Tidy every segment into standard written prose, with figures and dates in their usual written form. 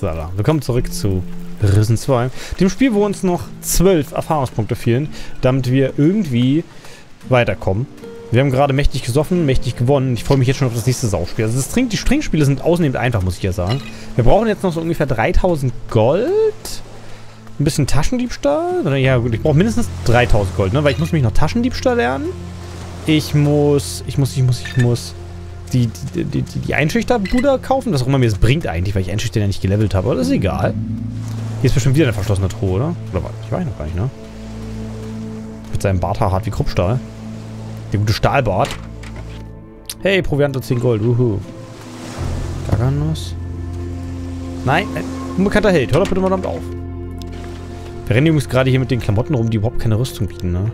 Sala. Willkommen zurück zu Risen 2. Dem Spiel, wo uns noch 12 Erfahrungspunkte fehlen, damit wir irgendwie weiterkommen. Wir haben gerade mächtig gesoffen, mächtig gewonnen. Ich freue mich jetzt schon auf das nächste Sauspiel. Also das Trinkspiele sind ausnehmend einfach, muss ich ja sagen. Wir brauchen jetzt noch so ungefähr 3000 Gold. Ein bisschen Taschendiebstahl. Ja gut, ich brauche mindestens 3000 Gold, ne? Weil ich muss mich noch Taschendiebstahl lernen. Ich muss die Einschüchterbude kaufen. Was auch immer mir das bringt eigentlich, weil ich Einschüchter ja nicht gelevelt habe. Aber das ist egal. Hier ist bestimmt wieder eine verschlossene Truhe, oder? Oder was? Ich weiß noch gar nicht, ne? Mit seinem Barthaar hart wie Kruppstahl. Der gute Stahlbart. Hey, Proviant und 10 Gold. Wuhu. Garganos. Nein, ein unbekannter Held. Hör doch bitte mal damit auf. Wir rennen übrigens gerade hier mit den Klamotten rum, die überhaupt keine Rüstung bieten, ne?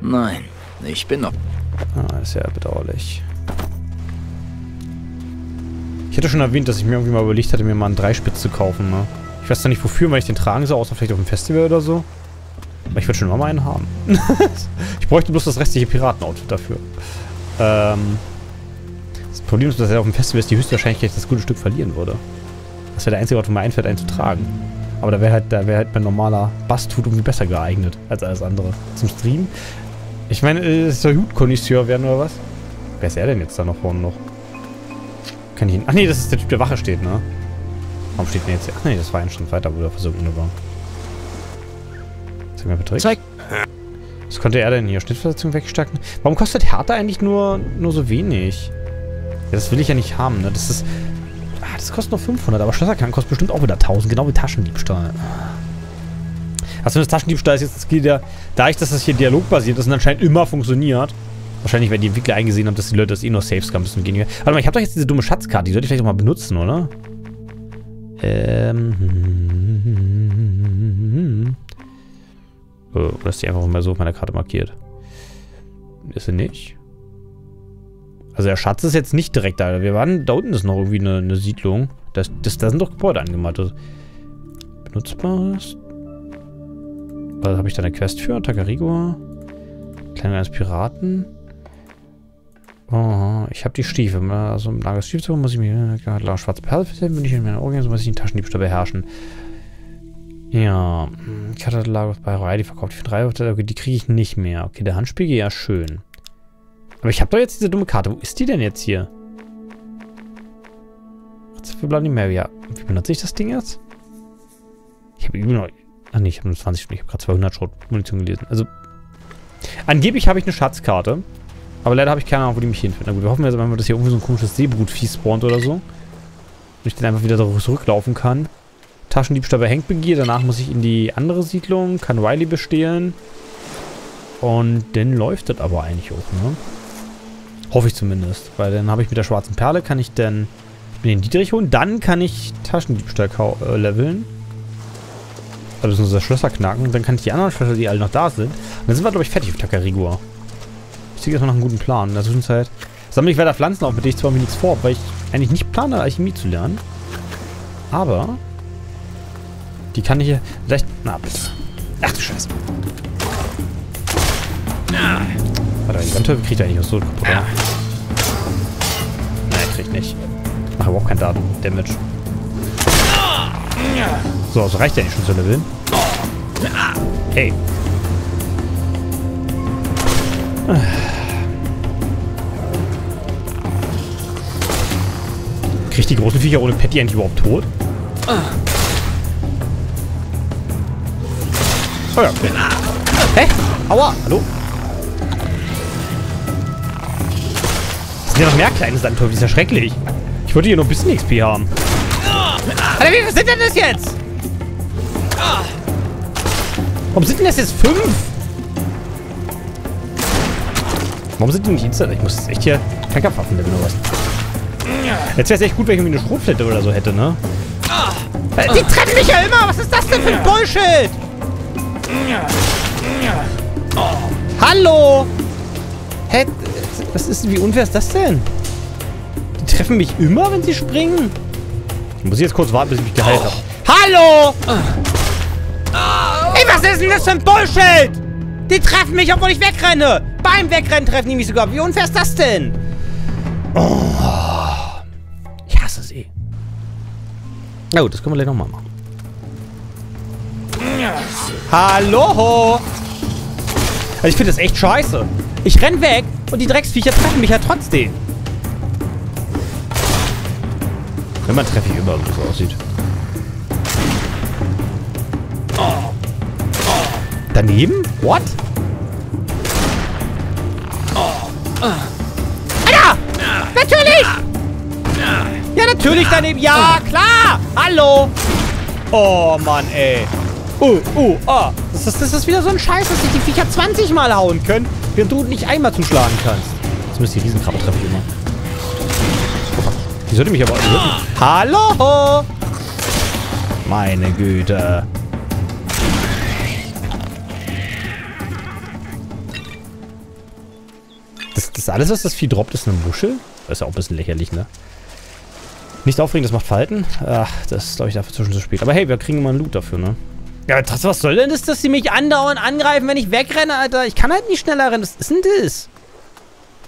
Nein, ich bin noch. Ah, ist ja bedauerlich. Ich hätte schon erwähnt, dass ich mir irgendwie mal überlegt hatte, mir mal einen Dreispitz zu kaufen, ne? Ich weiß zwar nicht wofür, weil ich den tragen soll, außer vielleicht auf dem Festival oder so. Aber ich würde schon immer mal einen haben. Ich bräuchte bloß das restliche Piratenoutfit dafür. Das Problem ist, dass er auf dem Festival ist, die höchstwahrscheinlichkeit das gute Stück verlieren würde. Das wäre der einzige Ort, wo mir einfällt, einen zu tragen. Aber da wäre halt mein normaler Basthut irgendwie besser geeignet als alles andere. Zum Stream. Ich meine, es soll Hutkonisseur werden oder was? Wer ist er denn jetzt da noch vorne noch? Kann ich ihn... Ach nee, das ist der Typ, der Wache steht, ne? Warum steht denn jetzt... Ach nee, das war ein Stand weiter, wo der versunken war. Zeig mir bitte. Zeig! Was konnte er denn hier? Schnittversetzung wegstärken? Warum kostet Härte eigentlich nur so wenig? Ja, das will ich ja nicht haben, ne? Das ist... Ah, das kostet nur 500, aber Schlösserkern kostet bestimmt auch wieder 1000, genau wie Taschendiebstahl. Also das Taschendiebstahl ist jetzt das Skill, der, da ich, dass das hier dialogbasiert ist und anscheinend immer funktioniert. Wahrscheinlich werden die Entwickler eingesehen haben, dass die Leute das eh nur safe scammen müssen. Warte mal, ich habe doch jetzt diese dumme Schatzkarte, die sollte ich vielleicht auch mal benutzen, oder? Oder ist die einfach mal so auf meiner Karte markiert? Ist sie nicht? Also der Schatz ist jetzt nicht direkt da. Wir waren, da unten ist noch irgendwie eine Siedlung. Da sind doch Gebäude angemalt. Benutzbares. Was habe ich da eine Quest für? Takarigua. Kleiner als Piraten. Oh, ich habe die Stiefel. Also im Lager Stiefel muss ich mir schwarze Perle finden, wenn ich in meiner Organisation muss ich den Taschendiebstahl beherrschen. Ja. Ich hatte Lago bei Riley verkauft für 3. Okay, die kriege ich nicht mehr. Okay, der Handspiegel, ja schön. Aber ich habe doch jetzt diese dumme Karte. Wo ist die denn jetzt hier? Was für Vladimir? Ja. Wie benutze ich das Ding jetzt? Ich habe übrigens noch... Ach nee, ich habe nur 20 Stunden. Ich habe gerade 200 Schrot Munition gelesen. Also, angeblich habe ich eine Schatzkarte. Aber leider habe ich keine Ahnung, wo die mich hinführt. Na gut, wir hoffen jetzt, wenn wir das hier irgendwie so ein komisches Seebrutvieh spawnt oder so. Und ich dann einfach wieder zurücklaufen kann. Taschendiebstahl bei Hank begehe. Danach muss ich in die andere Siedlung. Kann Riley bestehlen. Und dann läuft das aber eigentlich auch, ne? Hoffe ich zumindest. Weil dann habe ich mit der schwarzen Perle, kann ich dann den Dietrich holen. Dann kann ich Taschendiebstahl leveln. Also das Schlösser knacken. Und dann kann ich die anderen Schlösser, die alle noch da sind. Und dann sind wir, glaube ich, fertig auf Takarigua. Ich ziehe erstmal nach einem guten Plan. In der Zwischenzeit sammle ich weiter Pflanzen auf, mit denen ich zwar mir nichts vorhabe, weil ich eigentlich nicht plane, Alchemie zu lernen. Aber die kann ich hier vielleicht... Na, bitte. Ach du Scheiße. Warte, die Wandtöpfe kriegt er eigentlich aus so kaputt, oder? Nein, kriegt nicht. Ich mache überhaupt keinen Damage. So, das reicht ja nicht schon zu leveln. Hey. Kriegt die großen Viecher ohne Patty eigentlich überhaupt tot? Oh ja, okay. Hä? Aua, hallo? Es sind ja noch mehr kleine Sandteufel, das ist ja schrecklich. Ich wollte hier noch ein bisschen XP haben. Alter, wie viel sind denn das jetzt? Warum sind denn das jetzt 5? Warum sind die nicht instant? Ich muss echt hier Tankerpfaffen leveln oder was. Jetzt wäre es echt gut, wenn ich irgendwie eine Schrotflinte oder so hätte, ne? Die treffen mich ja immer! Was ist das denn für ein Bullshit? Hallo! Hä? Was ist denn? Wie unfair ist das denn? Die treffen mich immer, wenn sie springen? Muss ich jetzt kurz warten, bis ich mich geheilt habe. Hallo! Ey, was ist denn das für ein Bullshit? Die treffen mich, obwohl ich wegrenne. Beim Wegrennen treffen die mich sogar. Wie unfair ist das denn? Oh. Ich hasse sie. Na gut, das können wir gleich nochmal machen. Hallo! Also ich finde das echt scheiße. Ich renn weg und die Drecksviecher treffen mich ja trotzdem. Wenn man treffe ich überall, wie es aussieht. Daneben? What? Alter! Natürlich! Ja, natürlich daneben. Ja, klar! Hallo! Oh, Mann, ey. Oh. Das ist wieder so ein Scheiß, dass sich die Viecher 20 Mal hauen können, während du nicht einmal zuschlagen kannst. Jetzt müsste die Riesenkrabbe treffen immer. Die sollte mich aber... Hallo! Meine Güte. Das alles, was das Vieh droppt, ist eine Muschel. Das ist ja auch ein bisschen lächerlich, ne? Nicht aufregend, das macht Falten. Ach, das ist, glaube ich, dafür zu spät. Aber hey, wir kriegen immer einen Loot dafür, ne? Ja, das, was soll denn das, dass sie mich andauernd angreifen, wenn ich wegrenne, Alter? Ich kann halt nicht schneller rennen. Was ist denn das?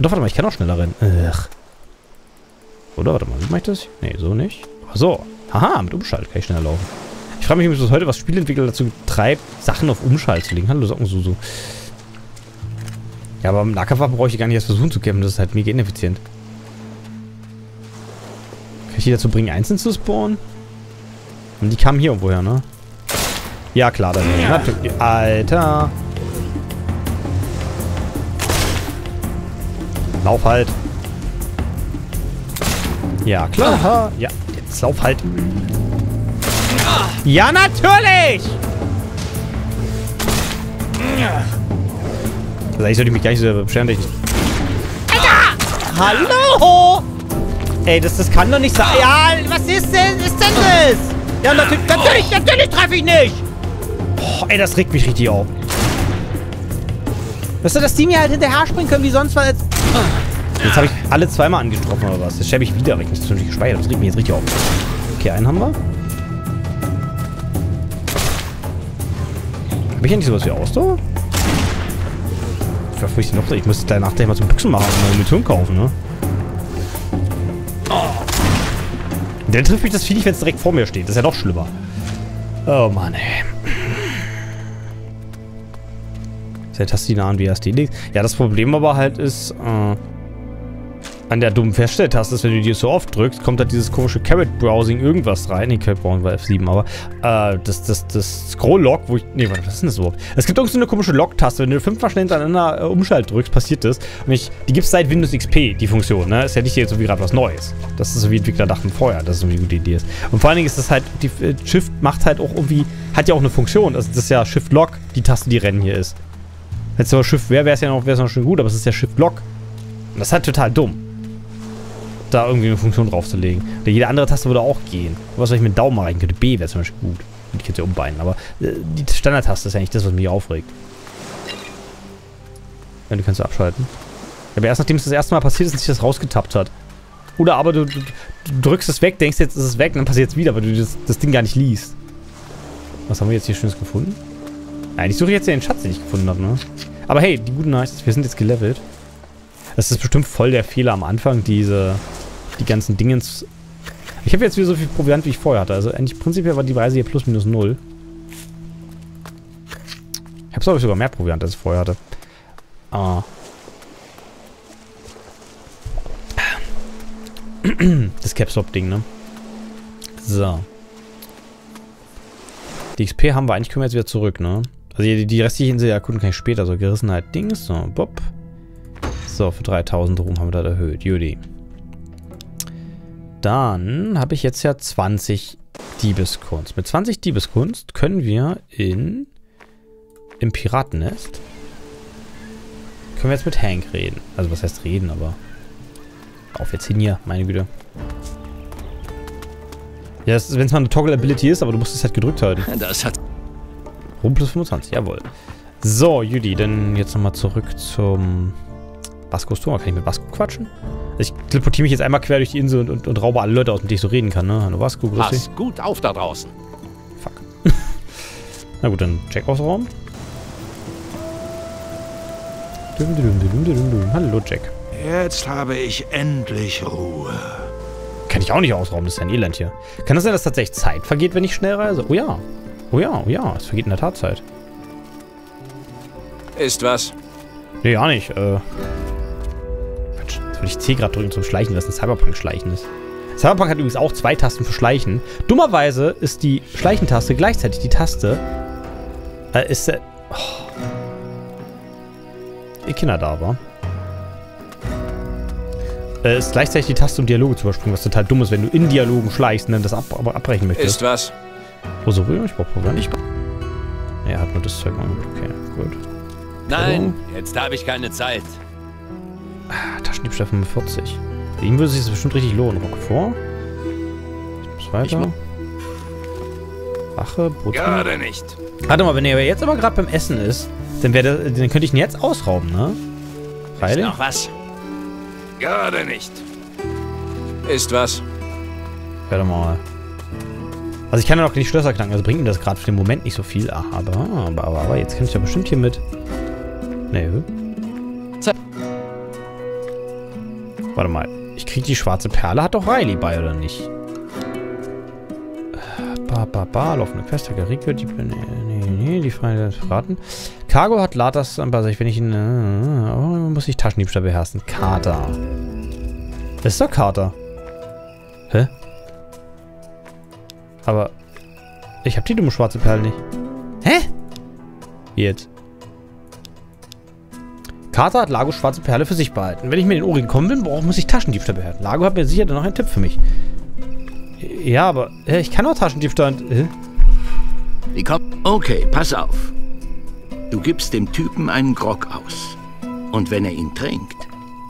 Doch, warte mal, ich kann auch schneller rennen. Ach. Oder, warte mal, wie mache ich das? Nee, so nicht. Ach so. Haha, mit Umschalt kann ich schneller laufen. Ich frage mich, was heute was Spielentwickler dazu treibt, Sachen auf Umschalt zu legen. Hallo, Socken, so. Ja, aber im Nahkampf brauche ich gar nicht erst versuchen zu kämpfen. Das ist halt mega ineffizient. Kann ich die dazu bringen, einzeln zu spawnen? Und die kamen hier irgendwo her, ne? Ja, klar, dann. Alter! Lauf halt! Ja, klar! Aha. Ja, jetzt lauf halt! Ja, natürlich! Also ich sollte mich gar nicht so beschweren, dass ich nicht... Alter! Hallo! Ey, das kann doch nicht sein. Ja, was ist denn das? Ja, natürlich treffe ich nicht! Oh, ey, das regt mich richtig auf. Weißt du, dass die mir halt hinterher springen können, wie sonst was. Jetzt habe ich alle zweimal angetroffen oder was? Jetzt schäbe ich wieder, weil ich nicht gespeichert habe. Das regt mich jetzt richtig auf. Okay, einen haben wir. Habe ich ja nicht sowas wie Ausdauer? Ich muss danach gleich mal zum Büchsen machen und meine Munition kaufen, ne? Dann trifft mich das Vieh nicht, wenn es direkt vor mir steht. Das ist ja noch schlimmer. Oh Mann, ey. Seit hast du die Nahen, wie hast du die? Ja, das Problem aber halt ist, an der dummen Feststelltaste ist, wenn du die so oft drückst, kommt halt dieses komische Carrot-Browsing irgendwas rein. Ich könnte brauchen bei F7, aber das Scroll-Log, wo ich... Nee, was ist denn das überhaupt? Es gibt irgend so eine komische Log-Taste. Wenn du 5 mal schnell hintereinander Umschalt drückst, passiert das. Und die gibt es seit Windows XP, die Funktion, ne? Ist ja nicht jetzt so wie gerade was Neues. Das ist so wie Entwickler dachten vorher, dass es so eine gute Idee ist. Und vor allen Dingen ist das halt... Die Shift macht halt auch irgendwie... Hat ja auch eine Funktion. Also das ist ja Shift-Log, die Taste, die rennen hier ist. Wenn es aber Shift wäre, wäre es ja noch schön gut, aber es ist ja Shift-Log. Und das ist halt total dumm, da irgendwie eine Funktion draufzulegen. Oder jede andere Taste würde auch gehen. Was soll ich mit Daumen rein könnte? B wäre zum Beispiel gut. Würde ich jetzt ja umbeinen, aber die Standardtaste ist eigentlich das, was mich aufregt. Ja, du kannst abschalten. Aber erst nachdem es das erste Mal passiert ist und sich das rausgetappt hat. Oder aber du drückst es weg, denkst jetzt ist es weg und dann passiert es wieder, weil du das Ding gar nicht liest. Was haben wir jetzt hier Schönes gefunden? Nein, ich suche jetzt ja den Schatz, den ich gefunden habe, ne? Aber hey, die guten Nachricht ist, wir sind jetzt gelevelt. Das ist bestimmt voll der Fehler am Anfang, die ganzen Dingens. Ich habe jetzt wieder so viel Proviant, wie ich vorher hatte. Also eigentlich prinzipiell war die Reise hier +/- 0. Ich habe sogar mehr Proviant, als ich vorher hatte. Ah. Das Capstop-Ding, ne? So. Die XP haben wir. Eigentlich können wir jetzt wieder zurück, ne? Also die restliche Insel erkunden kann ich später. So, Gerissenheit, Dings. So, Bob. So, für 3000 Ruhm haben wir das erhöht. Judy. Dann habe ich jetzt ja 20 Diebeskunst. Mit 20 Diebeskunst können wir im Piratennest können wir jetzt mit Hank reden. Also was heißt reden, aber auf jetzt hin hier, meine Güte. Ja, wenn es mal eine Toggle-Ability ist, aber du musst es halt gedrückt halten. Das hat Ruhm +25, jawohl. So, Judy, dann jetzt nochmal zurück zum Baskos Tor. Kann ich mit Basko quatschen? Ich teleportiere mich jetzt einmal quer durch die Insel und raube alle Leute aus, mit denen ich so reden kann, ne? Hallo Basko, grüß dich. Pass gut auf da draußen. Fuck. Na gut, dann Jack-Ausraum. Hallo Jack. Jetzt habe ich endlich Ruhe. Kann ich auch nicht ausrauben, das ist ja ein Elend hier. Kann das sein, dass tatsächlich Zeit vergeht, wenn ich schnell reise? Oh ja. Oh ja, oh ja, es vergeht in der Tat Zeit. Ist was? Nee, gar nicht. Quatsch, jetzt will ich C gerade drücken zum Schleichen, was ein Cyberpunk-Schleichen ist. Cyberpunk hat übrigens auch 2 Tasten für Schleichen. Dummerweise ist die Schleichentaste gleichzeitig die Taste. Ihr Kinder da war. Ist gleichzeitig die Taste, um Dialoge zu überspringen, was total dumm ist, wenn du in Dialogen schleichst und dann das abbrechen möchtest. Ist was? Oh, so will ich brauche Programm nicht. Er hat nur das Zeug angeguckt. Okay, gut. Nein, jetzt habe ich keine Zeit. Taschendiebstahl 45. Für ihn würde sich das bestimmt richtig lohnen. Rock vor. Ich muss weiter. Rache, Brot. Gerade nicht. Warte mal, wenn er jetzt aber gerade beim Essen ist, dann könnte ich ihn jetzt ausrauben, ne? Riley? Ist noch was? Gerade nicht. Ist was? Warte mal. Also ich kann ja noch die Schlösser knacken, also bringt mir das gerade für den Moment nicht so viel. Ach, aber jetzt kann ich ja bestimmt hier mit... Nee. Warte mal. Ich krieg die schwarze Perle, hat doch Riley bei, oder nicht? Laufende Quest, Takarigua, die... Nee, die Freunde verraten. Cargo hat Latas am Basis, wenn ich ihn... muss ich Taschendiebstahl beherrschen. Kater. Das ist doch Kater. Hä? Aber... ich hab die dumme schwarze Perle nicht. Hä? Jetzt. Kater hat Lago schwarze Perle für sich behalten. Wenn ich mir den Ohr gekommen bin, muss ich Taschendiebstahl beherrschen. Lago hat mir sicher noch einen Tipp für mich. Ja, aber ich kann auch Taschendiebstahl. Okay, pass auf. Du gibst dem Typen einen Grog aus. Und wenn er ihn trinkt,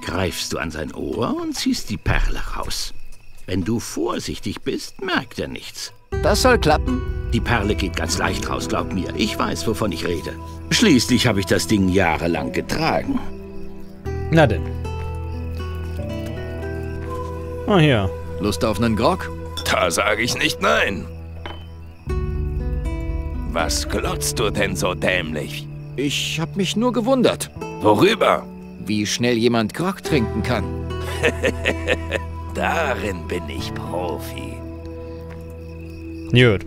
greifst du an sein Ohr und ziehst die Perle raus. Wenn du vorsichtig bist, merkt er nichts. Das soll klappen. Die Perle geht ganz leicht raus, glaub mir. Ich weiß, wovon ich rede. Schließlich habe ich das Ding jahrelang getragen. Na denn. Ah, hier. Lust auf einen Grog? Da sage ich nicht nein. Was glotzt du denn so dämlich? Ich hab mich nur gewundert. Worüber? Wie schnell jemand Grog trinken kann. Darin bin ich Profi. Gut.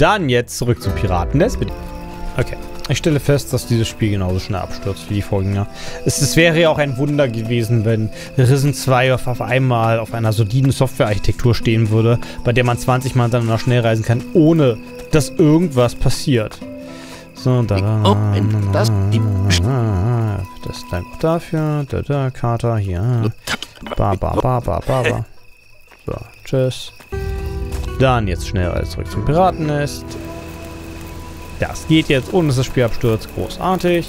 Dann jetzt zurück zum Piraten. Okay. Ich stelle fest, dass dieses Spiel genauso schnell abstürzt wie die Vorgänger. Es wäre ja auch ein Wunder gewesen, wenn Risen 2 auf einmal auf einer soliden Softwarearchitektur stehen würde, bei der man 20 Mal hintereinander schnell reisen kann, ohne dass irgendwas passiert. So, das ist dann gut dafür. Kater hier. So, tschüss. Dann jetzt schnell alles zurück zum Piratennest. Das geht jetzt, ohne dass das Spiel abstürzt. Großartig.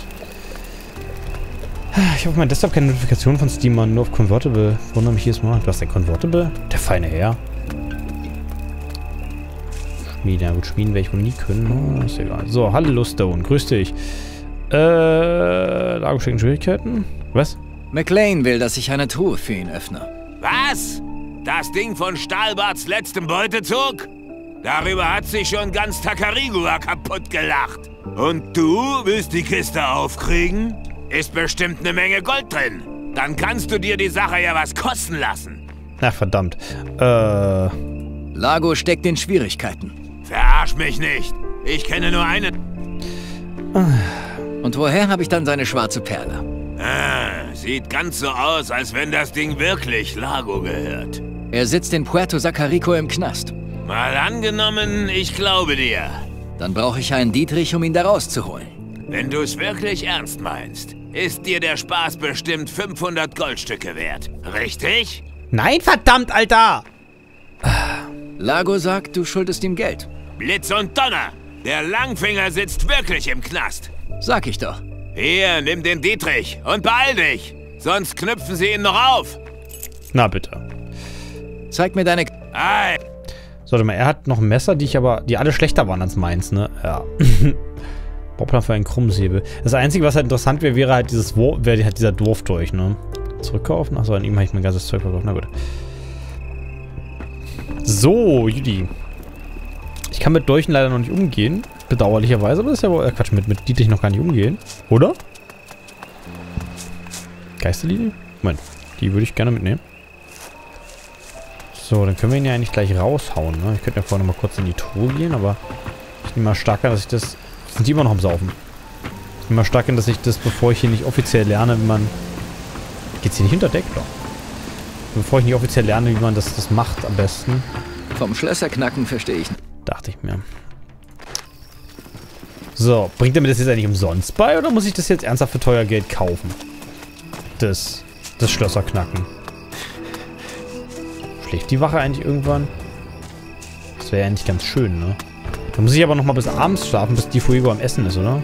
Ich habe auf meinem Desktop keine Notifikation von Steam, man, nur auf Convertible. Wundere mich jedes Mal. Du hast ein Convertible? Der feine Herr. Schmieden, ja gut, schmieden werde ich wohl nie können. Oh, ist egal. So, hallo Stone, grüß dich. Lago schicken Schwierigkeiten? Was? McLean will, dass ich eine Truhe für ihn öffne. Was? Das Ding von Stahlbarts letztem Beutezug? Darüber hat sich schon ganz Takarigua kaputt gelacht. Und du willst die Kiste aufkriegen? Ist bestimmt eine Menge Gold drin. Dann kannst du dir die Sache ja was kosten lassen. Ach, verdammt. Lago steckt in Schwierigkeiten. Verarsch mich nicht. Ich kenne nur eine... Und woher habe ich dann seine schwarze Perle? Ah, sieht ganz so aus, als wenn das Ding wirklich Lago gehört. Er sitzt in Puerto Sacarico im Knast. Mal angenommen, ich glaube dir. Dann brauche ich einen Dietrich, um ihn da rauszuholen. Wenn du es wirklich ernst meinst, ist dir der Spaß bestimmt 500 Goldstücke wert. Richtig? Nein, verdammt, Alter! Lago sagt, du schuldest ihm Geld. Blitz und Donner! Der Langfinger sitzt wirklich im Knast. Sag ich doch. Hier, nimm den Dietrich und beeil dich. Sonst knüpfen sie ihn noch auf. Na bitte. Zeig mir deine... Ei. Sollte mal, er hat noch ein Messer, die alle schlechter waren als meins, ne? Ja. Bauplan für einen Krummsäbel. Das Einzige, was halt interessant wäre, wäre halt dieser Dorf durch, ne? Zurückkaufen? Achso, an ihm habe ich mein ganzes Zeug verkauft. Na gut. So, Judy. Ich kann mit Dolchen leider noch nicht umgehen. Bedauerlicherweise, aber das ist ja wohl... Quatsch, mit Dietrich noch gar nicht umgehen. Oder? Geisterlinie? Moment, die würde ich gerne mitnehmen. So, dann können wir ihn ja eigentlich gleich raushauen, ne? Ich könnte ja vorher nochmal kurz in die Truhe gehen, aber ich nehme mal stark an, dass ich das... Sind die immer noch am Saufen? Ich nehme mal stark an, dass ich das, bevor ich hier nicht offiziell lerne, wie man... Geht's hier nicht hinter Deck, doch? Bevor ich nicht offiziell lerne, wie man das macht am besten. Vom Schlösser knacken verstehe ich nicht. Dachte ich mir. So, bringt er mir das jetzt eigentlich umsonst bei oder muss ich das jetzt ernsthaft für teuer Geld kaufen? Das Schlösser knacken. Schläft die Wache eigentlich irgendwann? Das wäre ja eigentlich ganz schön, ne? Da muss ich aber nochmal bis abends schlafen, bis die Fuego am Essen ist, oder?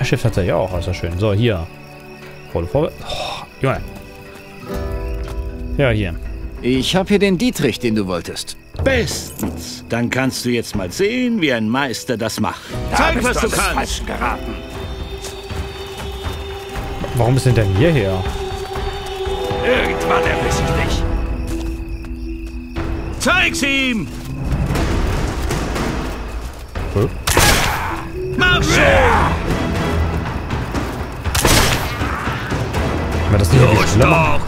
Das Schiff hat er ja auch, ist ja schön. So, hier. Vorwärts. Oh, Junge. Ja, hier. Ich habe hier den Dietrich, den du wolltest. Bestens. Dann kannst du jetzt mal sehen, wie ein Meister das macht. Zeig, was du kannst. Warum ist denn der hierher? Irgendwann erwische ich dich. Zeig's ihm! Hm? Marsch! War das nicht irgendwie schneller machen?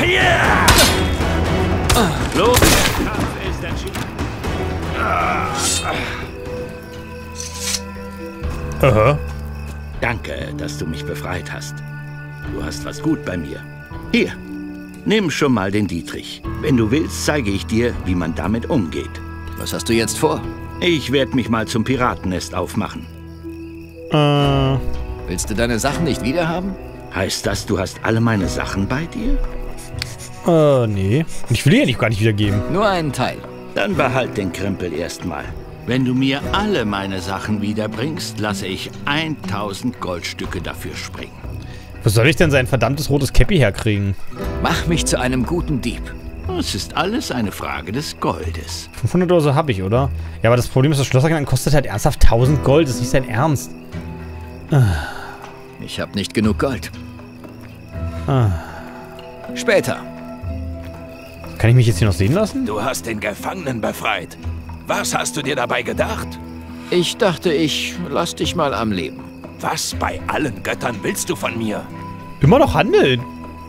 Yeah! Los! Der Kampf ist entschieden. Aha. Danke, dass du mich befreit hast. Du hast was gut bei mir. Hier, nimm schon mal den Dietrich. Wenn du willst, zeige ich dir, wie man damit umgeht. Was hast du jetzt vor? Ich werde mich mal zum Piratennest aufmachen. Willst du deine Sachen nicht wiederhaben? Heißt das, du hast alle meine Sachen bei dir? Nee. Ich will ja nicht gar nicht wiedergeben. Nur einen Teil. Dann behalt den Krempel erstmal. Wenn du mir alle meine Sachen wiederbringst, lasse ich 1000 Goldstücke dafür springen. Wo soll ich denn sein verdammtes rotes Käppi herkriegen? Mach mich zu einem guten Dieb. Es ist alles eine Frage des Goldes. 500 Euro habe ich, oder? Ja, aber das Problem ist, das Schlossergang kostet halt ernsthaft 1000 Gold. Das ist nicht dein Ernst. Ich habe nicht genug Gold. Später. Kann ich mich jetzt hier noch sehen lassen? Du hast den Gefangenen befreit. Was hast du dir dabei gedacht? Ich dachte, ich lass dich mal am Leben. Was bei allen Göttern willst du von mir? Immer noch handeln.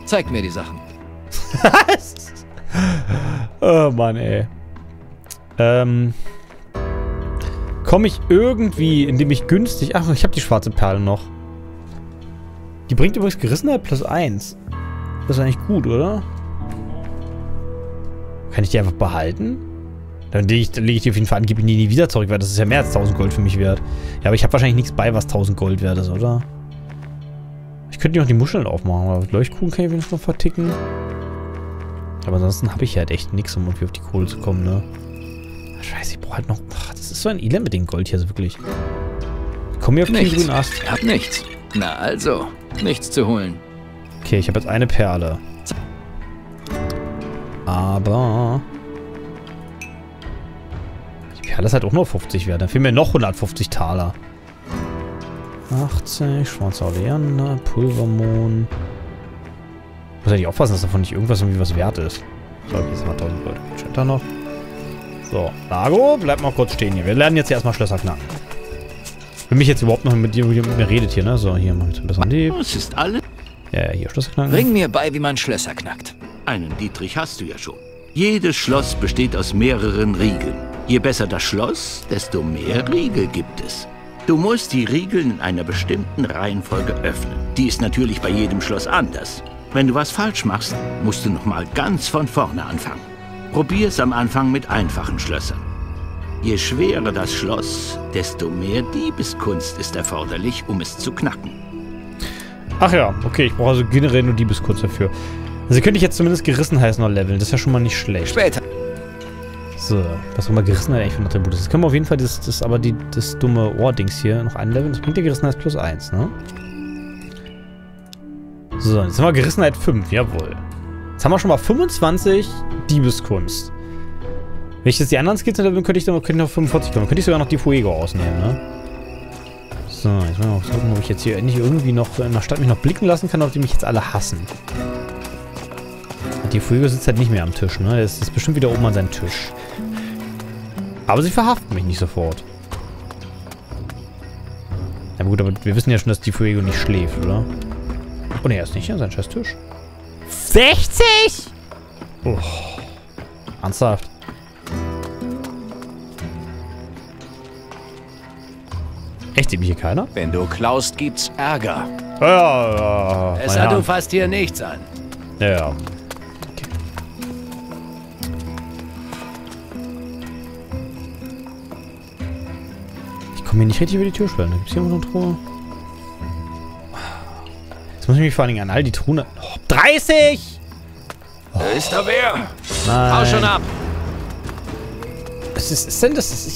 Zeig mir die Sachen. Was? Oh Mann, ey. Komme ich irgendwie, indem ich günstig... Ach, ich habe die schwarze Perle noch. Die bringt übrigens Gerissenheit +1. Das ist eigentlich gut, oder? Kann ich die einfach behalten? Dann lege ich die auf jeden Fall angeblich nie wieder zurück, weil das ist ja mehr als 1000 Gold für mich wert. Ja, aber ich habe wahrscheinlich nichts bei, was 1000 Gold wert ist, oder? Ich könnte noch die Muscheln aufmachen, aber Leuchtkuchen kann ich wenigstens noch verticken. Aber ansonsten habe ich halt echt nichts, um irgendwie auf die Kohle zu kommen, ne? Scheiße, ich brauche halt noch... Ach, das ist so ein Elend mit dem Gold hier, also wirklich. Komm hier auf den grünen Ast. Ich hab nichts. Na also, nichts zu holen. Okay, ich habe jetzt eine Perle. Aber... Die Perle ist halt auch nur 50 wert. Dann fehlen mir noch 150 Taler. 80, schwarzer Oleander, Pulvermohn... Ich muss ja nicht aufpassen, dass davon nicht irgendwas irgendwie was wert ist. So, okay, das war 1000 Gold. Steht da noch. So, Lago, bleib mal kurz stehen hier. Wir lernen jetzt hier erstmal Schlösser knacken. Wenn mich jetzt überhaupt noch mit mir redet hier, ne? So, hier machen wir jetzt ein bisschen die... Das ist alles. Ja, hier Schlösser knacken. Bring mir bei, wie man Schlösser knackt. Einen Dietrich hast du ja schon. Jedes Schloss besteht aus mehreren Riegeln. Je besser das Schloss, desto mehr Riegel gibt es. Du musst die Riegel in einer bestimmten Reihenfolge öffnen. Die ist natürlich bei jedem Schloss anders. Wenn du was falsch machst, musst du nochmal ganz von vorne anfangen. Probier's am Anfang mit einfachen Schlössern. Je schwerer das Schloss, desto mehr Diebeskunst ist erforderlich, um es zu knacken. Ach ja, okay, ich brauche also generell nur Diebeskunst dafür. Also könnte ich jetzt zumindest Gerissenheit noch leveln, das ist ja schon mal nicht schlecht. Später. So, was haben wir Gerissenheit eigentlich für ein Attribut? Jetzt können wir auf jeden Fall das dumme Ohrdings hier noch anleveln. Das bringt dir Gerissenheit +1, ne? So, jetzt haben wir Gerissenheit 5, jawohl. Jetzt haben wir schon mal 25 Diebeskunst. Wenn ich jetzt die anderen Skills hätte, könnte ich auf 45 kommen. Dann könnte ich sogar noch die Fuego ausnehmen, ne? So, jetzt mal gucken, ob ich jetzt hier endlich irgendwie noch in der Stadt mich noch blicken lassen kann, ob die mich jetzt alle hassen. Die Fuego sitzt halt nicht mehr am Tisch, ne? Er ist bestimmt wieder oben an seinem Tisch. Aber sie verhaften mich nicht sofort. Na gut, aber wir wissen ja schon, dass die Fuego nicht schläft, oder? Oh ne, er ist nicht hier an seinem scheiß Tisch. 60? Oh. Ernsthaft? Echt, eben hier keiner? Wenn du klaust, gibt's Ärger. Ja, es hat du fast hier nichts an. Ja. Okay. Ich komme hier nicht richtig über die Türschwelle. Gibt's hier noch eine Truhe? Jetzt muss ich mich vor allen Dingen an all die Truhen... Oh, 30! Da ist da wer? Nein. Hau schon ab! Ist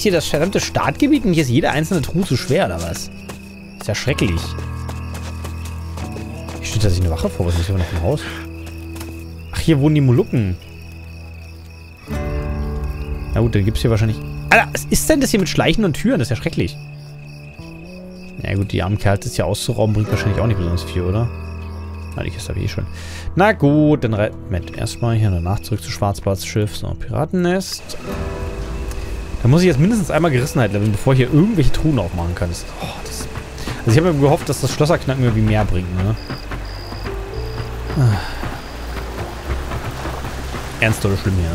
hier das verdammte Startgebiet und hier ist jede einzelne Truhe zu schwer, oder was? Ist ja schrecklich. Hier steht da sich eine Wache vor, was ist hier noch im Haus? Ach, hier wohnen die Molukken. Na gut, dann gibt's hier wahrscheinlich... Alter, was ist denn das hier mit Schleichen und Türen? Das ist ja schrecklich. Na gut, die armen Kerls jetzt hier auszurauben, bringt wahrscheinlich auch nicht besonders viel, oder? Na, die Kiste habe ich eh schon. Na gut, dann Moment, erstmal hier danach zurück zu Schwarzbarts Schiff. So, Piratennest. Da muss ich jetzt mindestens einmal Gerissenheit leveln, bevor ich hier irgendwelche Truhen aufmachen kann. Also ich habe mir gehofft, dass das Schlösserknacken irgendwie mehr bringt, ne? Ernst oder schlimm hier,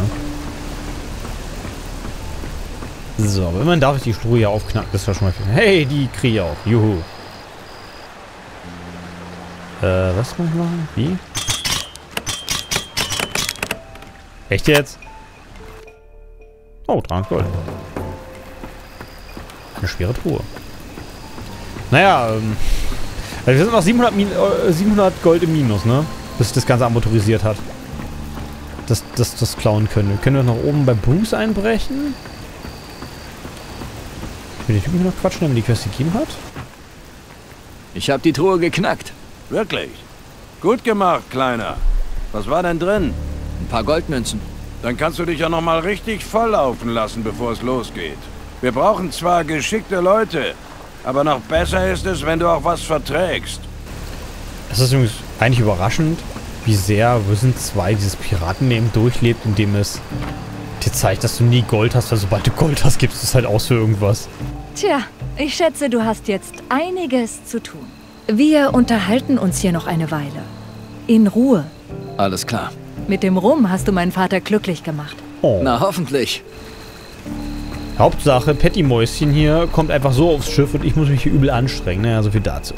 ne? So, aber immerhin darf ich die Truhe hier aufknacken. Das war schon mal viel. Hey, die kriege ich auch. Juhu. Was muss ich machen? Wie? Echt jetzt? Oh, 300 Gold. Eine schwere Truhe. Naja, also wir sind noch 700 Gold im Minus, ne? Bis das Ganze amortisiert hat. Das klauen können. Können wir noch oben bei Bruce einbrechen? Ich will den Typen noch quatschen, der mir die Quest gegeben hat. Ich habe die Truhe geknackt. Wirklich? Gut gemacht, Kleiner. Was war denn drin? Ein paar Goldmünzen. Dann kannst du dich ja noch mal richtig volllaufen lassen, bevor es losgeht. Wir brauchen zwar geschickte Leute, aber noch besser ist es, wenn du auch was verträgst. Es ist übrigens eigentlich überraschend, wie sehr Risen 2 dieses Piratenleben durchlebt, indem es dir zeigt, dass du nie Gold hast, weil sobald du Gold hast, gibst du es halt aus für irgendwas. Tja, ich schätze, du hast jetzt einiges zu tun. Wir unterhalten uns hier noch eine Weile. In Ruhe. Alles klar. Mit dem Rum hast du meinen Vater glücklich gemacht. Oh. Na, hoffentlich. Hauptsache, Patty Mäuschen hier kommt einfach so aufs Schiff und ich muss mich hier übel anstrengen. Naja, so viel dazu.